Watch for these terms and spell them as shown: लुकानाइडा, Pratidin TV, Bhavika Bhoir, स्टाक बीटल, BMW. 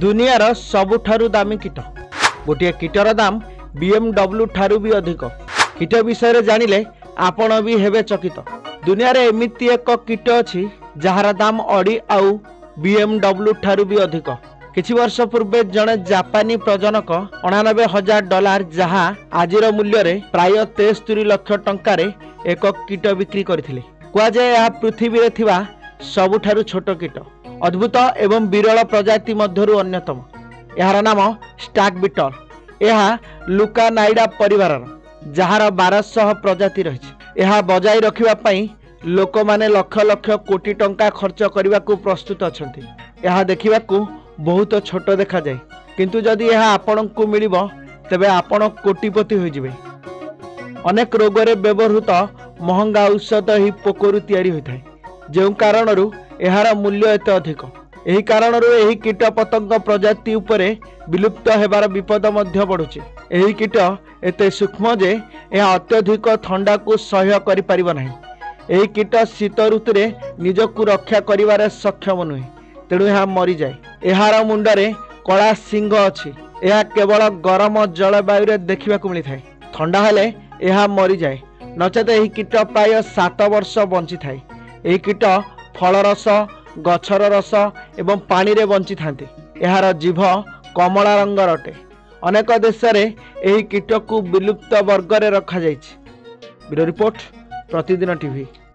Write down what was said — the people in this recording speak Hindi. दुनियार सबुठारु दामी कीट गोटे कीटर दाम BMW ठारू भी अधिक। कीट विषय जानिले आपण भी हेबे चकित। दुनिया रे एमिति एक कीट अछि जहार दाम अड़ी आउ BMW ठारू भी अधिक। किछि वर्ष पूर्वे जने जापानी प्रजनक 99,000 डॉलर जहा आजिर मूल्य रे प्राय 73 लाख टंका रे एक कीट बिक्री करथिले। कुआ जाय या पृथ्वी रे थिबा सबुठारु छोट कीट। अद्भुत एवं विरल प्रजाति मध्यरु अन्यतम। यार नाम स्टाक बीटल। यह लुकानाइडा परिवार जार 1200 प्रजाति रही। यह बजाय रखापी लोक मैंने लक्ष लक्ष कोटी टंका खर्च करने को प्रस्तुत अच्छा। यह देखा बहुत छोट देखा जाए किंतु जदि यह आपण को मिल तेब आपण कोटिपति होजबे। अनेक रोगरे व्यवहृत महंगा औषध ही पोकरू या जो कारण यार मूल्य एत अधिक। यही कारण यही कीट पतंग प्रजाति उपरे विलुप्त होबार विपद मध्य बढ़ुचे। यही कीट एते सूक्ष्म जे यह अत्यधिक ठंडा को सहय करि परिबो नाही। यही कीट शीत ऋतु रे निजकु रक्षा करिवारे सक्षम नुहे तेणु यह मरी जाए। यार मुंडरे कला सिंह अछि। यह केवल गरम जलवायु रे देखिबाकु मिलि थाए। ठंडा हेले यह मरी जाए। नचेत यही कीट प्राय 7 वर्ष बंची थाए। यही कीट फलरस गछर रस एवं पानी रे बंची थांती। यार जीभ कमला रंगर अटे। अनेक देश रे यही कीट को विलुप्त वर्ग रे रखा जाइछि। ब्यूरो रिपोर्ट प्रतिदिन टीवी।